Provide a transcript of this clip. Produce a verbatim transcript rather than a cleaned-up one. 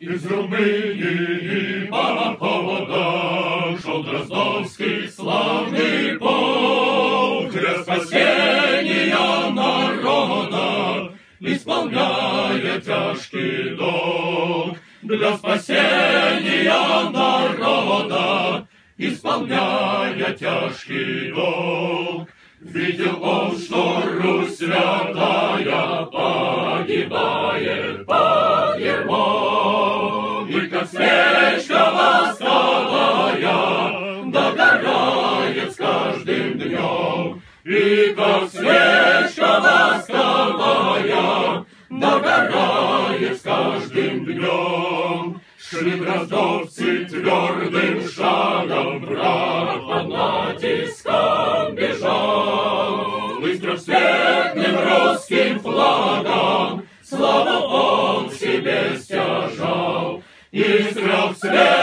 Из Румынии по Ланховодам шел Дроздовский славный полк. Для спасения народа исполняя тяжкий долг. Для спасения народа исполняя тяжкий долг. Видел он, что Русь святая погибает под его, и как свечка восковая догорает с каждым днем, и как свечка восковая догорает с каждым днем. Шли дроздовцы твердым шагом, враг под натиском бежал. Быстро всветным русским флагом славу он себе стяжал. И стрел вслед